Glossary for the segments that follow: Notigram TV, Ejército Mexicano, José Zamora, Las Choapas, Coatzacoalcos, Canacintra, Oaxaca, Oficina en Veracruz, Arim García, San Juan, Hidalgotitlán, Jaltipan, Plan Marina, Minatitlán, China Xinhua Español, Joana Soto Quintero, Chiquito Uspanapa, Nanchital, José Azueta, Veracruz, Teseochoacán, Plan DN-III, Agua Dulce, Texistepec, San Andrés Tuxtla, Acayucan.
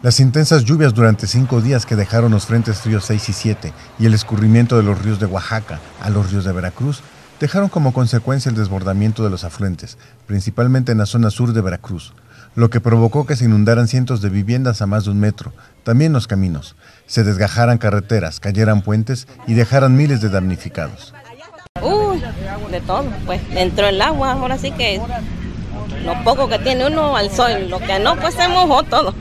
Las intensas lluvias durante 5 días que dejaron los frentes fríos 6 y 7 y el escurrimiento de los ríos de Oaxaca a los ríos de Veracruz dejaron como consecuencia el desbordamiento de los afluentes, principalmente en la zona sur de Veracruz, lo que provocó que se inundaran cientos de viviendas a más de 1 metro, también los caminos, se desgajaran carreteras, cayeran puentes y dejaran miles de damnificados. De todo, pues, dentro del agua, ahora sí que lo poco que tiene uno al sol, lo que no, pues se mojó todo.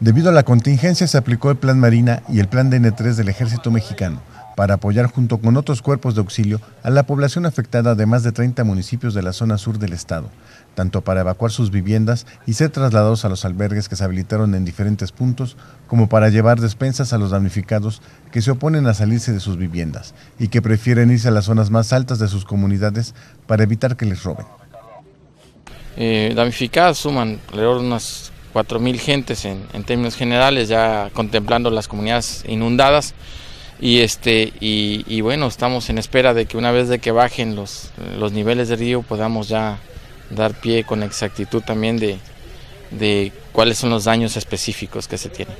Debido a la contingencia se aplicó el Plan Marina y el Plan DN-III del Ejército Mexicano para apoyar junto con otros cuerpos de auxilio a la población afectada de más de 30 municipios de la zona sur del estado, tanto para evacuar sus viviendas y ser trasladados a los albergues que se habilitaron en diferentes puntos, como para llevar despensas a los damnificados que se oponen a salirse de sus viviendas y que prefieren irse a las zonas más altas de sus comunidades para evitar que les roben. Damnificadas suman alrededor de unas 4,000 gentes en términos generales, ya contemplando las comunidades inundadas. Y bueno, estamos en espera de que una vez de que bajen los niveles del río podamos ya dar pie con exactitud también de cuáles son los daños específicos que se tienen.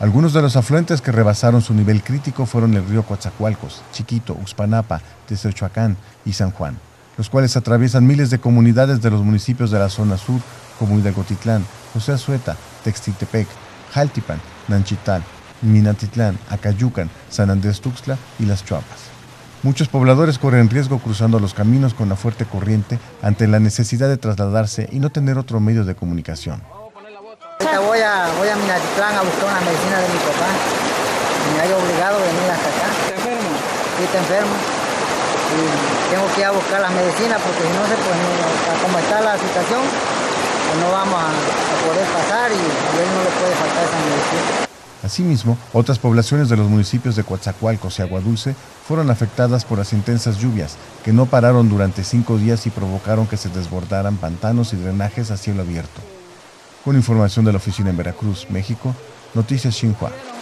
Algunos de los afluentes que rebasaron su nivel crítico fueron el río Coatzacoalcos, Chiquito, Uspanapa, Teseochoacán y San Juan, los cuales atraviesan miles de comunidades de los municipios de la zona sur, como Hidalgotitlán, José Azueta, Texistepec, Jaltipan, Nanchital, Minatitlán, Acayucan, San Andrés Tuxtla y Las Choapas. Muchos pobladores corren riesgo cruzando los caminos con la fuerte corriente ante la necesidad de trasladarse y no tener otro medio de comunicación. Voy a Minatitlán a buscar una medicina de mi papá. Me haya obligado a venir hasta acá. ¿Está enfermo? Sí, está enfermo. Y tengo que ir a buscar las medicinas porque si no se puede, como está la situación, pues no vamos a poder pasar y a él no le puede faltar esa medicina. Asimismo, otras poblaciones de los municipios de Coatzacoalcos y Agua Dulce fueron afectadas por las intensas lluvias que no pararon durante 5 días y provocaron que se desbordaran pantanos y drenajes a cielo abierto. Con información de la Oficina en Veracruz, México, Noticias Xinhua.